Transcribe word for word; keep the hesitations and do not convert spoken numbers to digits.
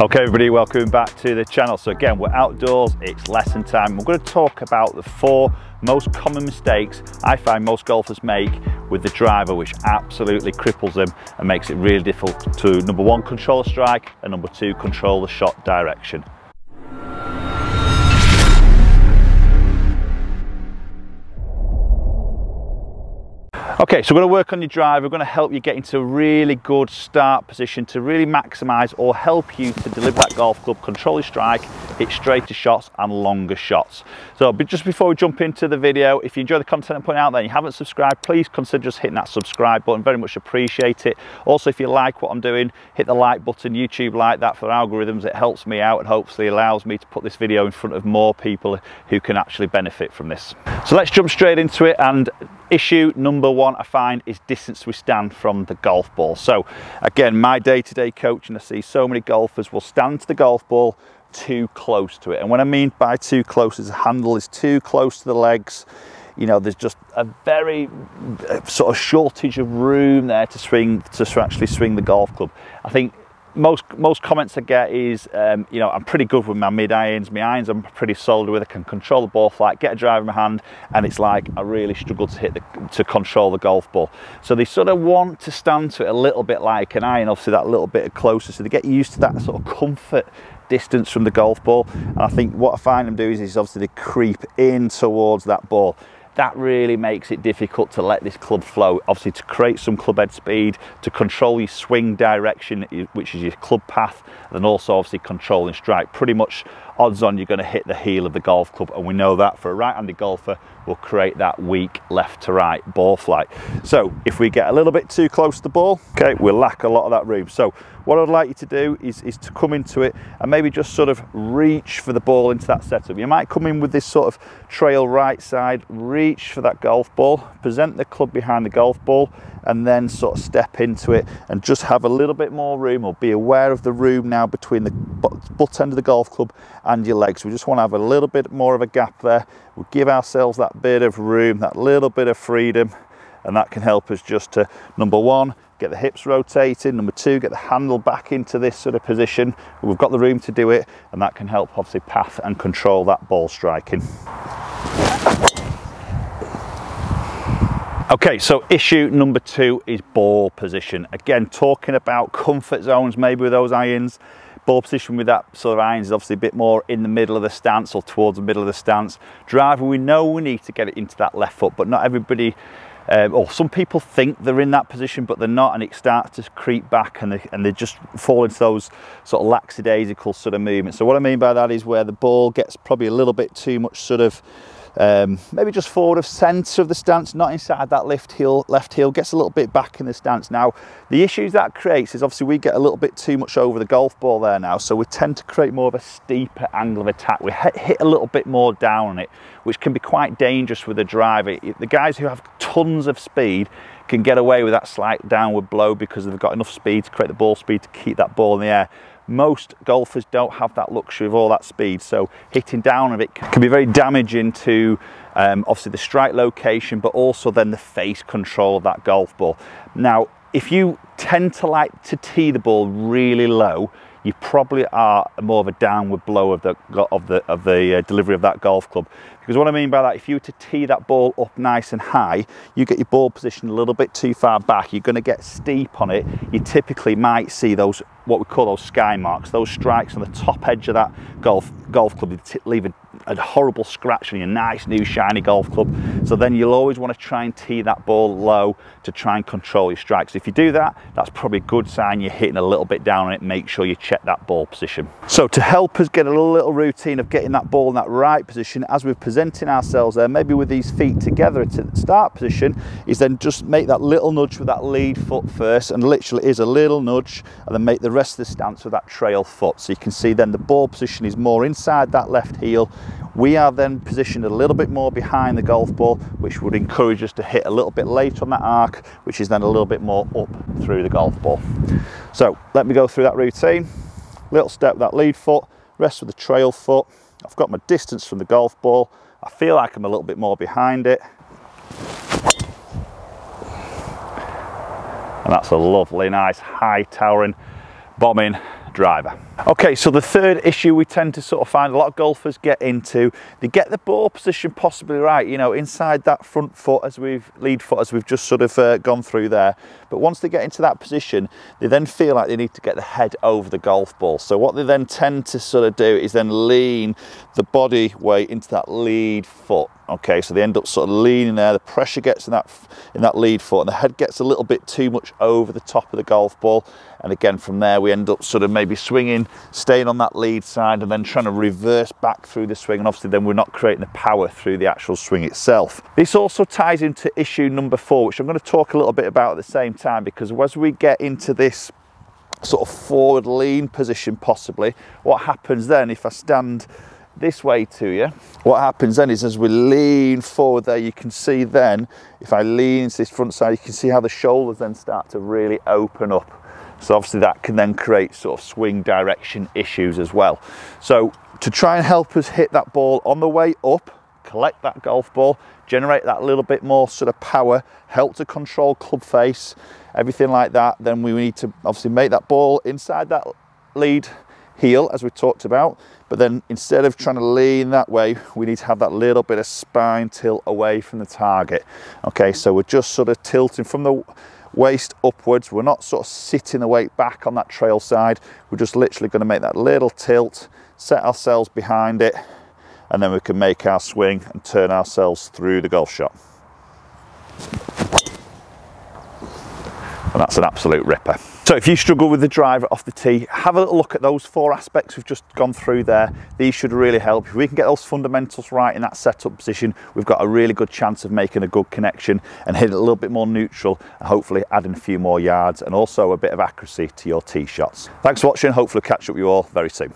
Okay everybody, welcome back to the channel. So again, we're outdoors, it's lesson time. We're going to talk about the four most common mistakes I find most golfers make with the driver, which absolutely cripples them and makes it really difficult to, number one, control the strike, and number two, control the shot direction. Okay, so we're going to work on your drive. We're going to help you get into a really good start position to really maximise or help you to deliver that golf club, control your strike, hit straighter shots and longer shots. So but just before we jump into the video, if you enjoy the content I'm putting out there and you haven't subscribed, please consider just hitting that subscribe button. Very much appreciate it. Also, if you like what I'm doing, hit the like button. YouTube like that for algorithms. It helps me out and hopefully allows me to put this video in front of more people who can actually benefit from this. So let's jump straight into it, and issue number one I find is distance we stand from the golf ball. So again, my day-to-day coaching, I see so many golfers will stand to the golf ball too close to it. And what I mean by too close is the handle is too close to the legs. You know, there's just a very sort of shortage of room there to swing, to actually swing the golf club. I think most most comments I get is, um, you know, I'm pretty good with my mid irons, my irons I'm pretty solid with, I can control the ball flight, get a drive in my hand, and it's like I really struggle to hit the, to control the golf ball. So they sort of want to stand to it a little bit like an iron, obviously that little bit closer, so they get used to that sort of comfort distance from the golf ball. And I think what I find them do is, is obviously they creep in towards that ball. That really makes it difficult to let this club flow, obviously to create some club head speed, to control your swing direction, which is your club path, and also obviously controlling strike. Pretty much odds on you're going to hit the heel of the golf club, and we know that for a right-handed golfer will create that weak left to right ball flight. So if we get a little bit too close to the ball, okay, we'll lack a lot of that room. So what I'd like you to do is, is to come into it and maybe just sort of reach for the ball into that setup. You might come in with this sort of trail right side, reach for that golf ball, present the club behind the golf ball, and then sort of step into it and just have a little bit more room, or be aware of the room now between the butt end of the golf club and your legs. We just want to have a little bit more of a gap there. We'll give ourselves that bit of room, that little bit of freedom, and that can help us just to, number one, get the hips rotating, number two, get the handle back into this sort of position. We've got the room to do it, and that can help obviously path and control that ball striking. Okay, so issue number two is ball position. Again, talking about comfort zones, maybe with those irons. Ball position with that sort of irons is obviously a bit more in the middle of the stance, or towards the middle of the stance. Driver, we know we need to get it into that left foot, but not everybody, Um, or some people think they're in that position, but they're not, and it starts to creep back, and they, and they just fall into those sort of lackadaisical sort of movements. So what I mean by that is where the ball gets probably a little bit too much sort of, um, maybe just forward of centre of the stance, not inside that left heel, left heel, gets a little bit back in the stance. Now, the issues that creates is obviously we get a little bit too much over the golf ball there now, so we tend to create more of a steeper angle of attack. We hit a little bit more down on it, which can be quite dangerous with a driver. The guys who have tons of speed can get away with that slight downward blow because they've got enough speed to create the ball speed to keep that ball in the air. Most golfers don't have that luxury of all that speed, so hitting down of it can be very damaging to um, obviously the strike location, but also then the face control of that golf ball. Now, if you tend to like to tee the ball really low, you probably are more of a downward blow of the of the of the uh, delivery of that golf club. Because what I mean by that, if you were to tee that ball up nice and high, you get your ball positioned a little bit too far back, you're going to get steep on it. You typically might see those, what we call those sky marks, those strikes on the top edge of that golf golf club. You leave a, a horrible scratch on your nice new shiny golf club. So then you'll always want to try and tee that ball low to try and control your strikes. If you do that, that's probably a good sign you're hitting a little bit down on it. Make sure you check that ball position. So to help us get a little routine of getting that ball in that right position, as we're presenting ourselves there, maybe with these feet together to the start position, is then just make that little nudge with that lead foot first, and literally is a little nudge, and then make the rest of the stance with that trail foot. So you can see then the ball position is more inside that left heel. We are then positioned a little bit more behind the golf ball, which would encourage us to hit a little bit late on that arc, which is then a little bit more up through the golf ball. So let me go through that routine. Little step with that lead foot, rest with the trail foot. I've got my distance from the golf ball. I feel like I'm a little bit more behind it. And that's a lovely, nice, high towering bombing driver. Okay, so the third issue we tend to sort of find a lot of golfers get into, they get the ball position possibly right, you know, inside that front foot as we've, lead foot as we've just sort of uh, gone through there. But once they get into that position, they then feel like they need to get the head over the golf ball. So what they then tend to sort of do is then lean the body weight into that lead foot. Okay, so they end up sort of leaning there, the pressure gets in that, in that lead foot, and the head gets a little bit too much over the top of the golf ball. And again, from there, we end up sort of maybe swinging, staying on that lead side and then trying to reverse back through the swing, and obviously then we're not creating the power through the actual swing itself. This also ties into issue number four, which I'm going to talk a little bit about at the same time, because as we get into this sort of forward lean position possibly, what happens then if I stand this way to you, what happens then is as we lean forward there, you can see then, if I lean into this front side, you can see how the shoulders then start to really open up. So obviously that can then create sort of swing direction issues as well. So to try and help us hit that ball on the way up, collect that golf ball, generate that little bit more sort of power, help to control club face, everything like that, then we need to obviously make that ball inside that lead heel as we talked about, but then instead of trying to lean that way, we need to have that little bit of spine tilt away from the target. Okay, so we're just sort of tilting from the waist upwards, we're not sort of sitting the weight back on that trail side, we're just literally going to make that little tilt, set ourselves behind it, and then we can make our swing and turn ourselves through the golf shot. And that's an absolute ripper. So if you struggle with the driver off the tee, have a little look at those four aspects we've just gone through there. These should really help. If we can get those fundamentals right in that setup position, we've got a really good chance of making a good connection and hitting a little bit more neutral, and hopefully adding a few more yards and also a bit of accuracy to your tee shots. Thanks for watching. Hopefully catch up with you all very soon.